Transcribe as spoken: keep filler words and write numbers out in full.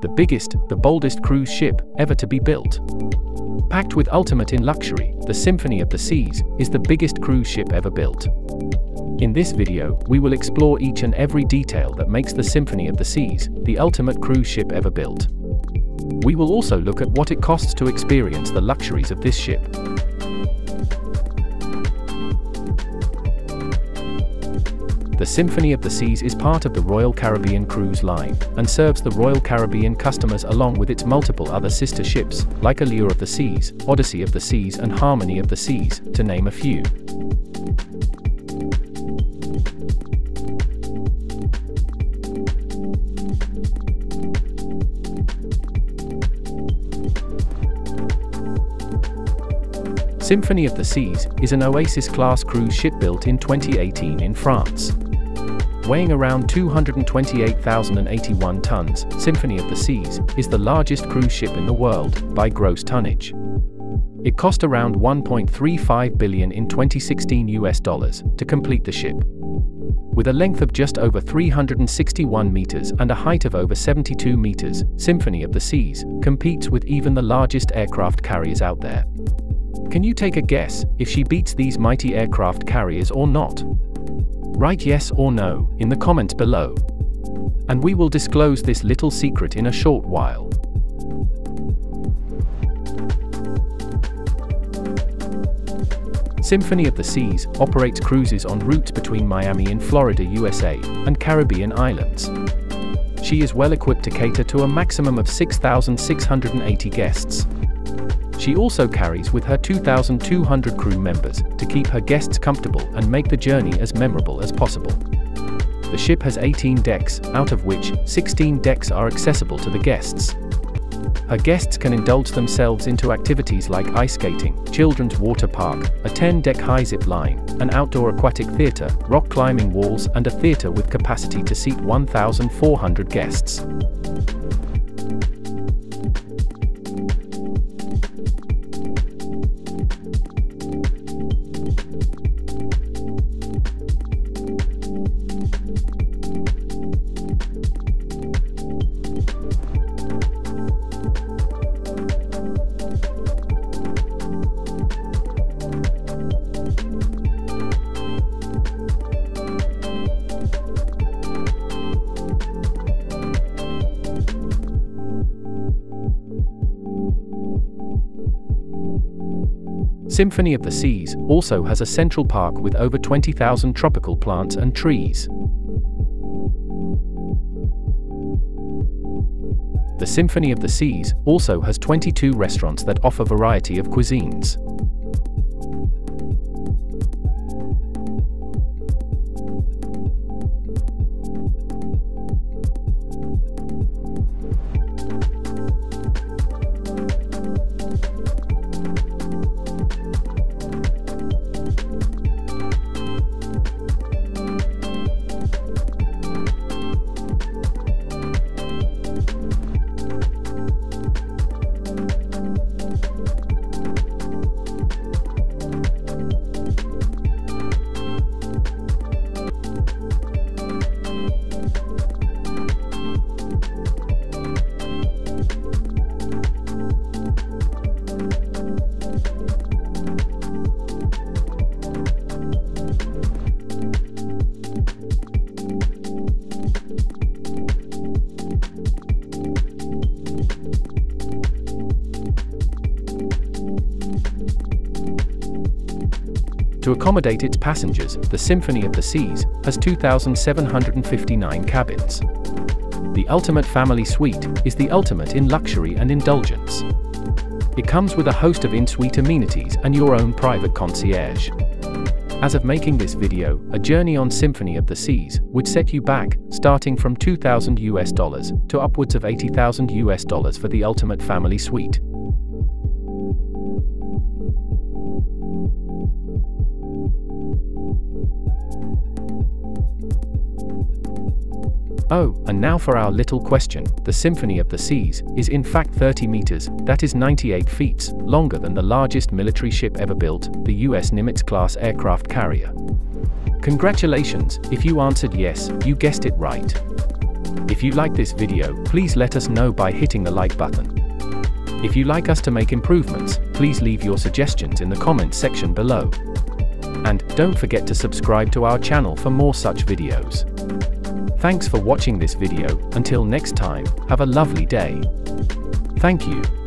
the biggest, the boldest cruise ship ever to be built. Packed with ultimate in luxury, the Symphony of the Seas is the biggest cruise ship ever built. In this video, we will explore each and every detail that makes the Symphony of the Seas the ultimate cruise ship ever built. We will also look at what it costs to experience the luxuries of this ship. The Symphony of the Seas is part of the Royal Caribbean cruise line, and serves the Royal Caribbean customers along with its multiple other sister ships, like Allure of the Seas, Odyssey of the Seas and Harmony of the Seas, to name a few. Symphony of the Seas is an Oasis-class cruise ship built in twenty eighteen in France. Weighing around two hundred twenty-eight thousand eighty-one tons, Symphony of the Seas is the largest cruise ship in the world by gross tonnage. It cost around one point three five billion dollars in twenty sixteen U S dollars to complete the ship. With a length of just over three hundred sixty-one meters and a height of over seventy-two meters, Symphony of the Seas competes with even the largest aircraft carriers out there. Can you take a guess if she beats these mighty aircraft carriers or not? Write yes or no in the comments below, and we will disclose this little secret in a short while. Symphony of the Seas operates cruises en route between Miami in Florida, U S A, and Caribbean islands. She is well equipped to cater to a maximum of six thousand six hundred eighty guests. She also carries with her two thousand two hundred crew members to keep her guests comfortable and make the journey as memorable as possible. The ship has eighteen decks, out of which sixteen decks are accessible to the guests. Her guests can indulge themselves into activities like ice skating, children's water park, a ten-deck high zip line, an outdoor aquatic theater, rock climbing walls, and a theater with capacity to seat one thousand four hundred guests. Symphony of the Seas also has a central park with over twenty thousand tropical plants and trees. The Symphony of the Seas also has twenty-two restaurants that offer a variety of cuisines. To accommodate its passengers, the Symphony of the Seas has two thousand seven hundred fifty-nine cabins. The ultimate family suite is the ultimate in luxury and indulgence. It comes with a host of in-suite amenities and your own private concierge. As of making this video, a journey on Symphony of the Seas would set you back, starting from two thousand U S dollars to upwards of eighty thousand U S dollars for the ultimate family suite. Oh, and now for our little question. The Symphony of the Seas is in fact thirty meters, that is ninety-eight feet, longer than the largest military ship ever built, the U S Nimitz-class aircraft carrier. Congratulations, if you answered yes, you guessed it right. If If you like this video, please let us know by hitting the like button. If you like us to make improvements, please leave your suggestions in the comments section below. And don't forget to subscribe to our channel for more such videos. Thanks for watching this video. Until next time, have a lovely day. Thank you.